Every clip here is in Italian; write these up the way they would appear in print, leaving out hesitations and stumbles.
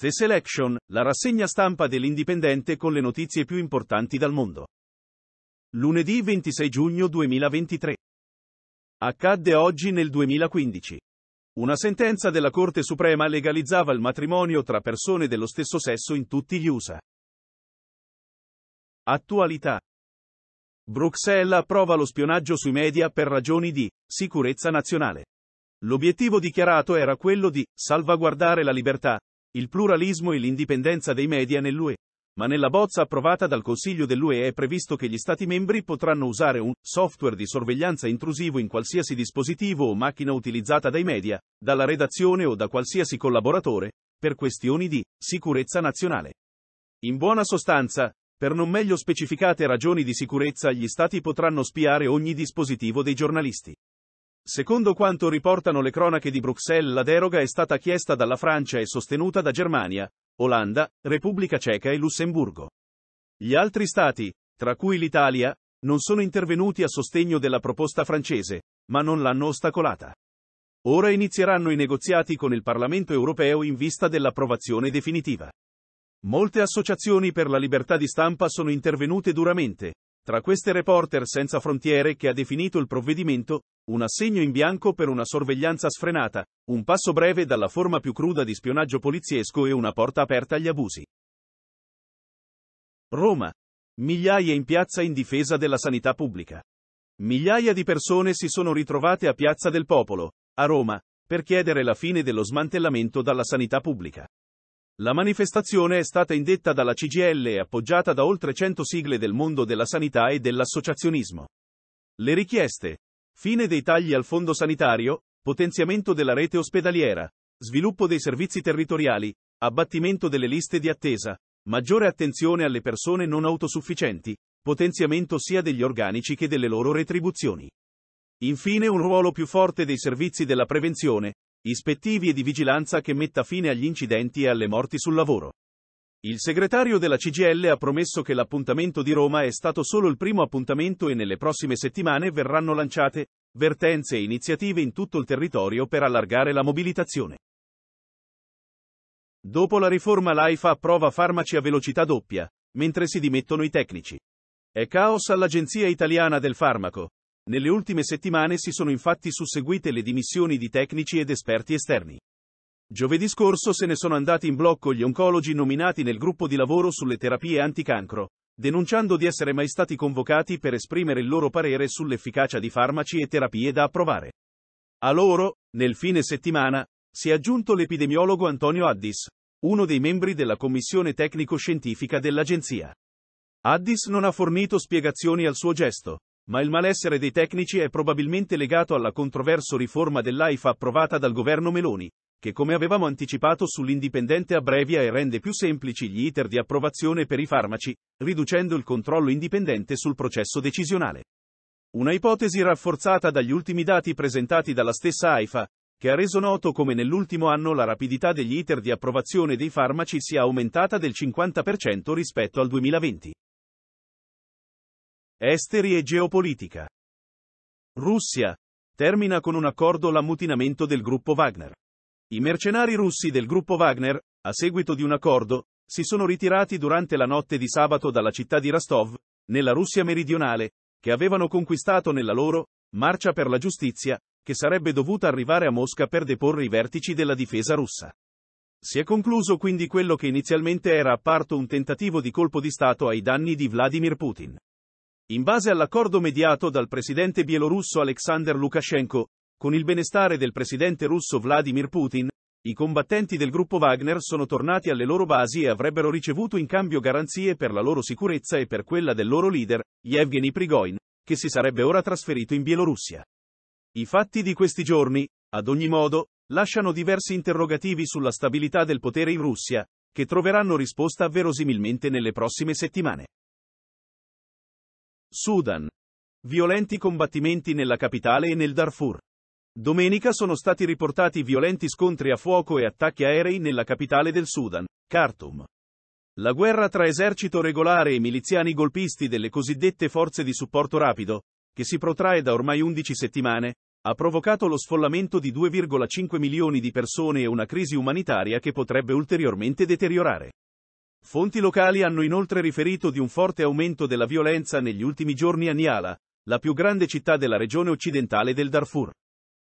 The Selection, la rassegna stampa dell'Indipendente con le notizie più importanti dal mondo. Lunedì 26 giugno 2023. Accadde oggi nel 2015. Una sentenza della Corte Suprema legalizzava il matrimonio tra persone dello stesso sesso in tutti gli USA. Attualità. Bruxelles approva lo spionaggio sui media per ragioni di sicurezza nazionale. L'obiettivo dichiarato era quello di salvaguardare la libertà, il pluralismo e l'indipendenza dei media nell'UE, ma nella bozza approvata dal Consiglio dell'UE è previsto che gli Stati membri potranno usare un software di sorveglianza intrusivo in qualsiasi dispositivo o macchina utilizzata dai media, dalla redazione o da qualsiasi collaboratore, per questioni di sicurezza nazionale. In buona sostanza, per non meglio specificate ragioni di sicurezza, gli Stati potranno spiare ogni dispositivo dei giornalisti. Secondo quanto riportano le cronache di Bruxelles, la deroga è stata chiesta dalla Francia e sostenuta da Germania, Olanda, Repubblica Ceca e Lussemburgo. Gli altri Stati, tra cui l'Italia, non sono intervenuti a sostegno della proposta francese, ma non l'hanno ostacolata. Ora inizieranno i negoziati con il Parlamento europeo in vista dell'approvazione definitiva. Molte associazioni per la libertà di stampa sono intervenute duramente, tra queste Reporter Senza Frontiere, che ha definito il provvedimento un assegno in bianco per una sorveglianza sfrenata, un passo breve dalla forma più cruda di spionaggio poliziesco e una porta aperta agli abusi. Roma. Migliaia in piazza in difesa della sanità pubblica. Migliaia di persone si sono ritrovate a Piazza del Popolo, a Roma, per chiedere la fine dello smantellamento dalla sanità pubblica. La manifestazione è stata indetta dalla CGIL e appoggiata da oltre 100 sigle del mondo della sanità e dell'associazionismo. Le richieste: fine dei tagli al fondo sanitario, potenziamento della rete ospedaliera, sviluppo dei servizi territoriali, abbattimento delle liste di attesa, maggiore attenzione alle persone non autosufficienti, potenziamento sia degli organici che delle loro retribuzioni. Infine, un ruolo più forte dei servizi della prevenzione, ispettivi e di vigilanza che metta fine agli incidenti e alle morti sul lavoro. Il segretario della CGIL ha promesso che l'appuntamento di Roma è stato solo il primo appuntamento e nelle prossime settimane verranno lanciate vertenze e iniziative in tutto il territorio per allargare la mobilitazione. Dopo la riforma, l'AIFA approva farmaci a velocità doppia, mentre si dimettono i tecnici. È caos all'Agenzia Italiana del Farmaco. Nelle ultime settimane si sono infatti susseguite le dimissioni di tecnici ed esperti esterni. Giovedì scorso se ne sono andati in blocco gli oncologi nominati nel gruppo di lavoro sulle terapie anticancro, denunciando di essere mai stati convocati per esprimere il loro parere sull'efficacia di farmaci e terapie da approvare. A loro, nel fine settimana, si è aggiunto l'epidemiologo Antonio Addis, uno dei membri della commissione tecnico-scientifica dell'agenzia. Addis non ha fornito spiegazioni al suo gesto, ma il malessere dei tecnici è probabilmente legato alla controverso riforma dell'AIFA approvata dal governo Meloni, che, come avevamo anticipato sull'Indipendente, abbrevia e rende più semplici gli iter di approvazione per i farmaci, riducendo il controllo indipendente sul processo decisionale. Una ipotesi rafforzata dagli ultimi dati presentati dalla stessa AIFA, che ha reso noto come nell'ultimo anno la rapidità degli iter di approvazione dei farmaci sia aumentata del 50% rispetto al 2020. Esteri e geopolitica. Russia. Termina con un accordo l'ammutinamento del gruppo Wagner. I mercenari russi del gruppo Wagner, a seguito di un accordo, si sono ritirati durante la notte di sabato dalla città di Rostov, nella Russia meridionale, che avevano conquistato nella loro marcia per la giustizia, che sarebbe dovuta arrivare a Mosca per deporre i vertici della difesa russa. Si è concluso quindi quello che inizialmente era apparso un tentativo di colpo di Stato ai danni di Vladimir Putin. In base all'accordo mediato dal presidente bielorusso Alexander Lukashenko, con il benestare del presidente russo Vladimir Putin, i combattenti del gruppo Wagner sono tornati alle loro basi e avrebbero ricevuto in cambio garanzie per la loro sicurezza e per quella del loro leader, Yevgeny Prigozhin, che si sarebbe ora trasferito in Bielorussia. I fatti di questi giorni, ad ogni modo, lasciano diversi interrogativi sulla stabilità del potere in Russia, che troveranno risposta verosimilmente nelle prossime settimane. Sudan. Violenti combattimenti nella capitale e nel Darfur. Domenica sono stati riportati violenti scontri a fuoco e attacchi aerei nella capitale del Sudan, Khartoum. La guerra tra esercito regolare e miliziani golpisti delle cosiddette forze di supporto rapido, che si protrae da ormai 11 settimane, ha provocato lo sfollamento di 2,5 milioni di persone e una crisi umanitaria che potrebbe ulteriormente deteriorare. Fonti locali hanno inoltre riferito di un forte aumento della violenza negli ultimi giorni a Niala, la più grande città della regione occidentale del Darfur.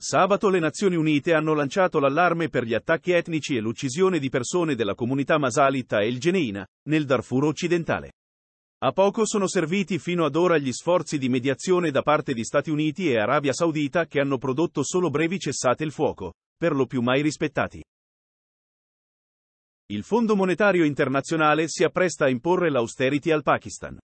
Sabato le Nazioni Unite hanno lanciato l'allarme per gli attacchi etnici e l'uccisione di persone della comunità Masalita e Elgenina, nel Darfur occidentale. A poco sono serviti fino ad ora gli sforzi di mediazione da parte di Stati Uniti e Arabia Saudita che hanno prodotto solo brevi cessate il fuoco, per lo più mai rispettati. Il Fondo Monetario Internazionale si appresta a imporre l'austerity al Pakistan.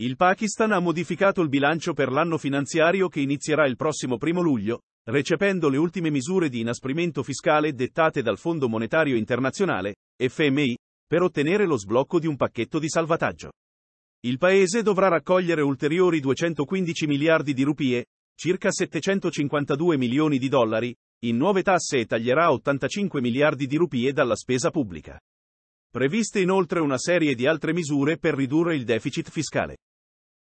Il Pakistan ha modificato il bilancio per l'anno finanziario che inizierà il prossimo 1° luglio, recependo le ultime misure di inasprimento fiscale dettate dal Fondo Monetario Internazionale, FMI, per ottenere lo sblocco di un pacchetto di salvataggio. Il paese dovrà raccogliere ulteriori 215 miliardi di rupie, circa 752 milioni di dollari, in nuove tasse e taglierà 85 miliardi di rupie dalla spesa pubblica. Previste inoltre una serie di altre misure per ridurre il deficit fiscale.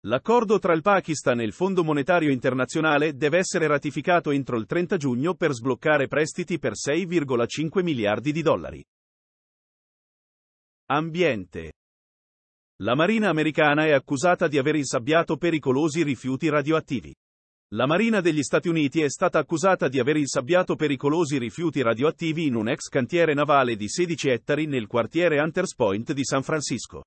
L'accordo tra il Pakistan e il Fondo Monetario Internazionale deve essere ratificato entro il 30 giugno per sbloccare prestiti per 6,5 miliardi di dollari. Ambiente. La Marina americana è accusata di aver insabbiato pericolosi rifiuti radioattivi. La Marina degli Stati Uniti è stata accusata di aver insabbiato pericolosi rifiuti radioattivi in un ex cantiere navale di 16 ettari nel quartiere Hunter's Point di San Francisco.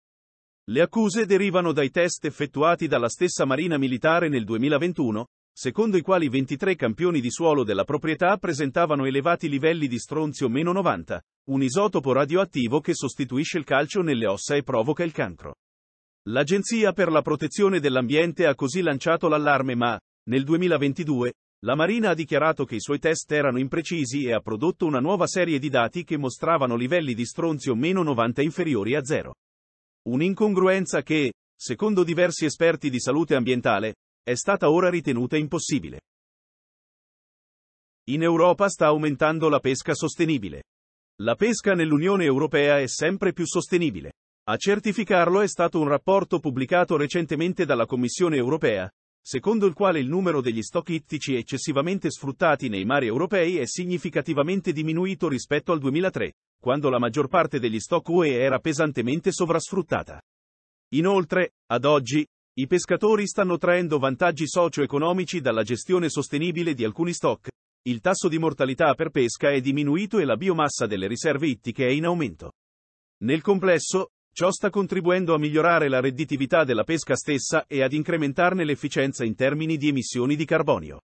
Le accuse derivano dai test effettuati dalla stessa Marina militare nel 2021, secondo i quali 23 campioni di suolo della proprietà presentavano elevati livelli di stronzio-90, un isotopo radioattivo che sostituisce il calcio nelle ossa e provoca il cancro. L'Agenzia per la protezione dell'ambiente ha così lanciato l'allarme ma, nel 2022, la Marina ha dichiarato che i suoi test erano imprecisi e ha prodotto una nuova serie di dati che mostravano livelli di stronzio-90 inferiori a 0. Un'incongruenza che, secondo diversi esperti di salute ambientale, è stata ora ritenuta impossibile. In Europa sta aumentando la pesca sostenibile. La pesca nell'Unione Europea è sempre più sostenibile. A certificarlo è stato un rapporto pubblicato recentemente dalla Commissione Europea, secondo il quale il numero degli stock ittici eccessivamente sfruttati nei mari europei è significativamente diminuito rispetto al 2003, quando la maggior parte degli stock UE era pesantemente sovrasfruttata. Inoltre, ad oggi, i pescatori stanno traendo vantaggi socio-economici dalla gestione sostenibile di alcuni stock. Il tasso di mortalità per pesca è diminuito e la biomassa delle riserve ittiche è in aumento. Nel complesso, ciò sta contribuendo a migliorare la redditività della pesca stessa e ad incrementarne l'efficienza in termini di emissioni di carbonio.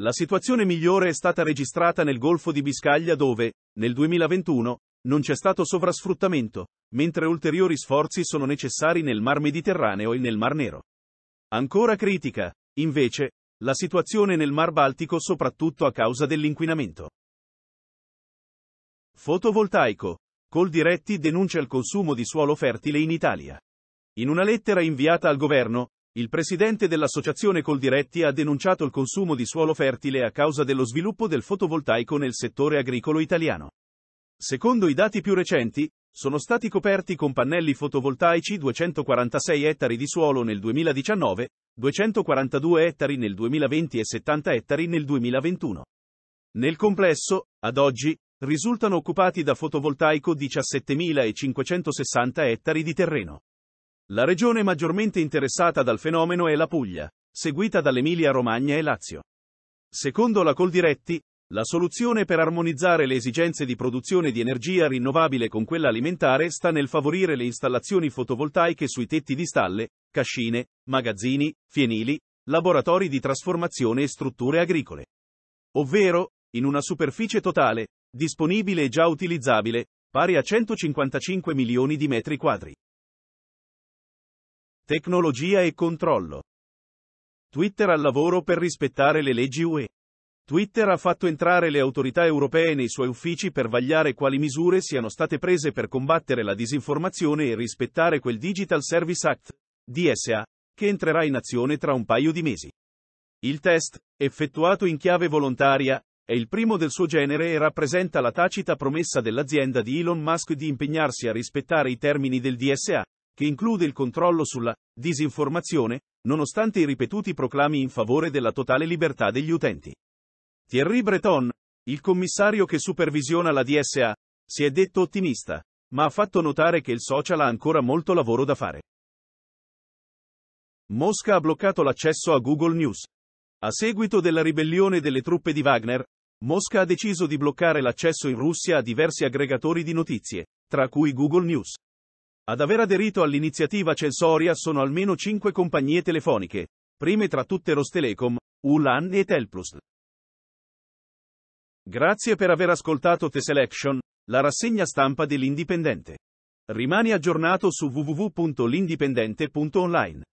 La situazione migliore è stata registrata nel Golfo di Biscaglia dove, nel 2021, non c'è stato sovrasfruttamento, mentre ulteriori sforzi sono necessari nel Mar Mediterraneo e nel Mar Nero. Ancora critica, invece, la situazione nel Mar Baltico soprattutto a causa dell'inquinamento. Fotovoltaico. Coldiretti denuncia il consumo di suolo fertile in Italia. In una lettera inviata al governo, il presidente dell'associazione Coldiretti ha denunciato il consumo di suolo fertile a causa dello sviluppo del fotovoltaico nel settore agricolo italiano. Secondo i dati più recenti, sono stati coperti con pannelli fotovoltaici 246 ettari di suolo nel 2019, 242 ettari nel 2020 e 70 ettari nel 2021. Nel complesso, ad oggi, risultano occupati da fotovoltaico 17.560 ettari di terreno. La regione maggiormente interessata dal fenomeno è la Puglia, seguita dall'Emilia-Romagna e Lazio. Secondo la Coldiretti, la soluzione per armonizzare le esigenze di produzione di energia rinnovabile con quella alimentare sta nel favorire le installazioni fotovoltaiche sui tetti di stalle, cascine, magazzini, fienili, laboratori di trasformazione e strutture agricole. Ovvero, in una superficie totale, disponibile e già utilizzabile, pari a 155 milioni di metri quadri. Tecnologia e controllo. Twitter al lavoro per rispettare le leggi UE. Twitter ha fatto entrare le autorità europee nei suoi uffici per vagliare quali misure siano state prese per combattere la disinformazione e rispettare quel Digital Service Act, DSA, che entrerà in azione tra un paio di mesi. Il test, effettuato in chiave volontaria, è il primo del suo genere e rappresenta la tacita promessa dell'azienda di Elon Musk di impegnarsi a rispettare i termini del DSA, che include il controllo sulla disinformazione, nonostante i ripetuti proclami in favore della totale libertà degli utenti. Thierry Breton, il commissario che supervisiona la DSA, si è detto ottimista, ma ha fatto notare che il social ha ancora molto lavoro da fare. Mosca ha bloccato l'accesso a Google News. A seguito della ribellione delle truppe di Wagner, Mosca ha deciso di bloccare l'accesso in Russia a diversi aggregatori di notizie, tra cui Google News. Ad aver aderito all'iniziativa censoria sono almeno 5 compagnie telefoniche, prime tra tutte Rostelecom, Ulan e Telplus. Grazie per aver ascoltato The Selection, la rassegna stampa dell'Indipendente. Rimani aggiornato su www.l'indipendente.online.